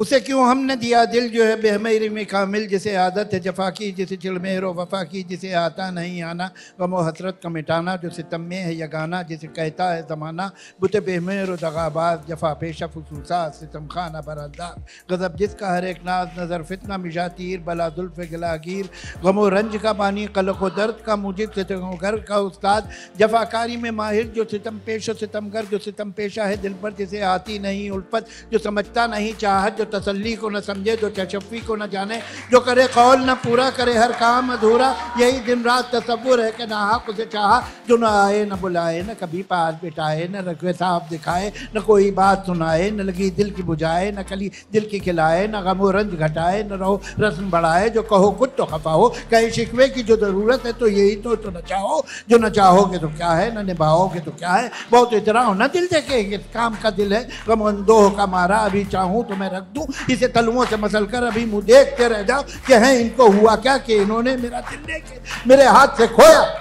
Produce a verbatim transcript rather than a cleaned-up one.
उसे क्यों हमने दिया दिल जो है बेहमेरी में कामिल, जिसे आदत है जफा की, जिसे चिलमेर व वफा की, जिसे आता नहीं आना गम व हसरत का मिटाना, जो सितम में है यगाना, जिसे कहता है ज़माना बुत बेहमेर व दगाबाज, जफा पेशा फसूसा सितम खाना बरदार, गज़ब जिसका हर एक नाज नज़र फितना मिशा तीर, बला जुल्फ़ गिलागीर गम व रंज का पानी, कलक व दर्द का मुजिब, सितम घर का उस्ताद जफाकारी में माहिर, जो सितम पेश व सितमगर, जो सितम पेशा है दिल पर, जिसे आती नहीं उल्फत, जो समझता नहीं चाहत, जो तसल्ली को न समझे, जो तशफ़ी को न जाने, जो करे कौल न पूरा, करे हर काम अधूरा, यही दिन रात तसव्वुर है कि ना हक़ उसे चाहा, जो न आए न बुलाए, न कभी पास बिठाए, न रखवे साफ दिखाए, न कोई बात सुनाए, न लगी दिल की बुझाए, न कली दिल की खिलाए, न गम व रंज घटाए, न रहो रस्म बढ़ाए, जो कहो खुद तो खफा हो, कहे शिकवे की जो ज़रूरत है तो यही तो तो न चाहो, जो न चाहोगे तो क्या है, न निभाओगे तो क्या है, बहुत इतरा हो न दिल देखेंगे, काम का दिल है गम अंदोह का मारा, अभी चाहूँ तो मैं रख दूँ, इसे तलुओं से मसल कर अभी मुँह देखते रह जाओ कि हैं इनको हुआ क्या कि इन्होंने मेरा दिल लेके मेरे हाथ से खोया।